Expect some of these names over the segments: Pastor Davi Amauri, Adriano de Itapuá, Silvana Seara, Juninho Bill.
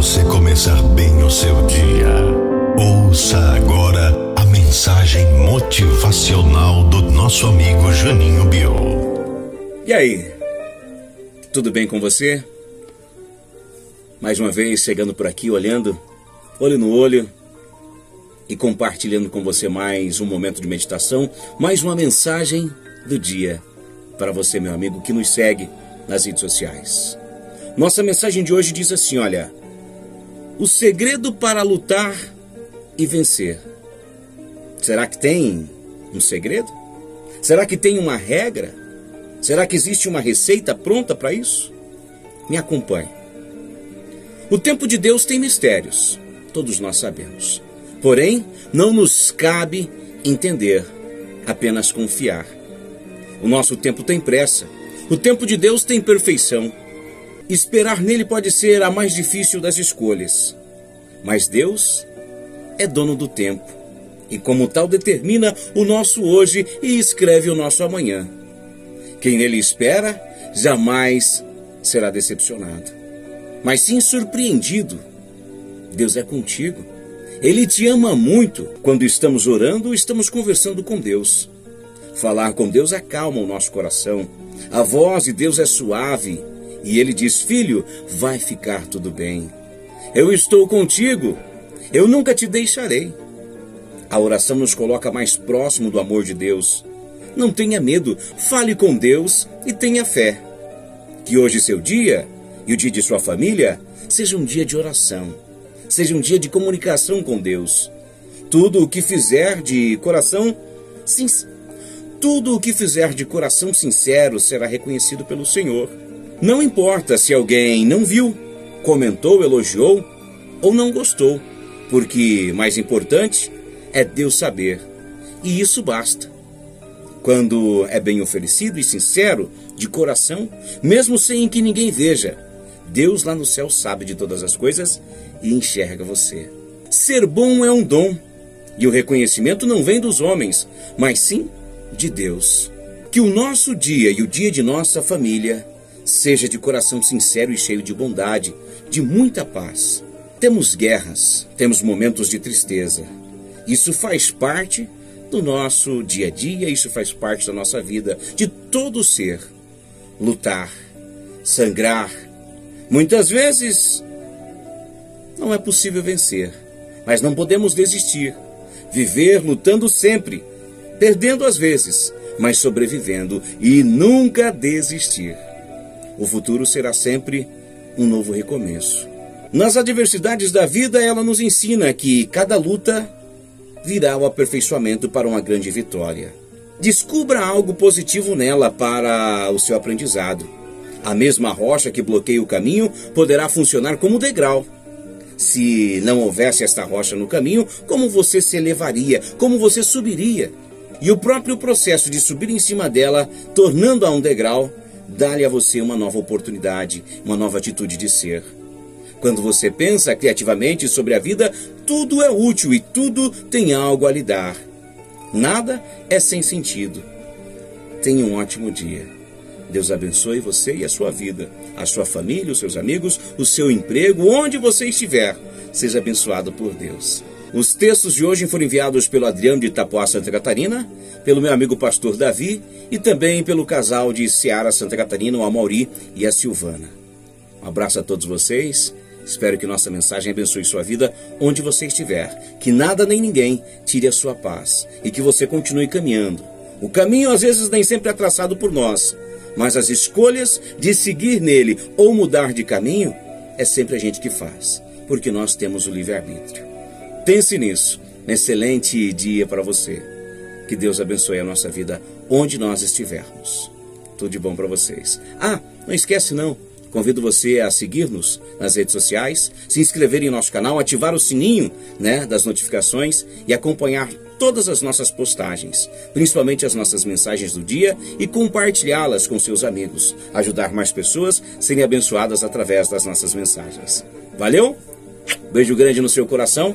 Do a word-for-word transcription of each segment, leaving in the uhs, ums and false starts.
você começar bem o seu dia. Ouça agora a mensagem motivacional do nosso amigo Juninho Bill. E aí, tudo bem com você? Mais uma vez chegando por aqui, olhando, olho no olho e compartilhando com você mais um momento de meditação, mais uma mensagem do dia para você, meu amigo, que nos segue nas redes sociais. Nossa mensagem de hoje diz assim, olha, o segredo para lutar e vencer. Será que tem um segredo? Será que tem uma regra? Será que existe uma receita pronta para isso? Me acompanhe. O tempo de Deus tem mistérios, todos nós sabemos. Porém, não nos cabe entender, apenas confiar. O nosso tempo tem pressa, o tempo de Deus tem perfeição. Esperar nele pode ser a mais difícil das escolhas. Mas Deus é dono do tempo e como tal determina o nosso hoje e escreve o nosso amanhã. Quem nele espera jamais será decepcionado, mas sim surpreendido. Deus é contigo. Ele te ama muito. Quando estamos orando, estamos conversando com Deus. Falar com Deus acalma o nosso coração. A voz de Deus é suave e Ele diz, filho, vai ficar tudo bem. Eu estou contigo. Eu nunca te deixarei. A oração nos coloca mais próximo do amor de Deus. Não tenha medo. Fale com Deus e tenha fé. Que hoje seu dia e o dia de sua família seja um dia de oração, seja um dia de comunicação com Deus. Tudo o que fizer de coração, sin... tudo o que fizer de coração sincero será reconhecido pelo Senhor. Não importa se alguém não viu, comentou, elogiou ou não gostou, porque mais importante é Deus saber, e isso basta. Quando é bem oferecido e sincero, de coração, mesmo sem que ninguém veja, Deus lá no céu sabe de todas as coisas e enxerga você. Ser bom é um dom, e o reconhecimento não vem dos homens, mas sim de Deus. Que o nosso dia e o dia de nossa família seja de coração sincero e cheio de bondade, de muita paz. Temos guerras, temos momentos de tristeza. Isso faz parte do nosso dia a dia, isso faz parte da nossa vida, de todo ser. Lutar, sangrar, muitas vezes não é possível vencer, mas não podemos desistir. Viver lutando sempre, perdendo às vezes, mas sobrevivendo e nunca desistir. O futuro será sempre um novo recomeço. Nas adversidades da vida, ela nos ensina que cada luta virá o aperfeiçoamento para uma grande vitória. Descubra algo positivo nela para o seu aprendizado. A mesma rocha que bloqueia o caminho poderá funcionar como degrau. Se não houvesse esta rocha no caminho, como você se elevaria, como você subiria? E o próprio processo de subir em cima dela, tornando-a um degrau, dá-lhe a você uma nova oportunidade, uma nova atitude de ser. Quando você pensa criativamente sobre a vida, tudo é útil e tudo tem algo a lhe dar. Nada é sem sentido. Tenha um ótimo dia. Deus abençoe você e a sua vida, a sua família, os seus amigos, o seu emprego, onde você estiver. Seja abençoado por Deus. Os textos de hoje foram enviados pelo Adriano de Itapuá, Santa Catarina, pelo meu amigo Pastor Davi e também pelo casal de Seara, Santa Catarina, o Amauri e a Silvana. Um abraço a todos vocês. Espero que nossa mensagem abençoe sua vida onde você estiver. Que nada nem ninguém tire a sua paz e que você continue caminhando. O caminho às vezes nem sempre é traçado por nós, mas as escolhas de seguir nele ou mudar de caminho é sempre a gente que faz, porque nós temos o livre-arbítrio. Pense nisso. Um excelente dia para você. Que Deus abençoe a nossa vida onde nós estivermos. Tudo de bom para vocês. Ah, não esquece não. Convido você a seguir-nos nas redes sociais, se inscrever em nosso canal, ativar o sininho, né, das notificações e acompanhar todas as nossas postagens, principalmente as nossas mensagens do dia e compartilhá-las com seus amigos, ajudar mais pessoas a serem abençoadas através das nossas mensagens. Valeu? Beijo grande no seu coração,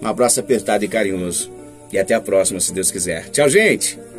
um abraço apertado e carinhoso e até a próxima, se Deus quiser. Tchau, gente!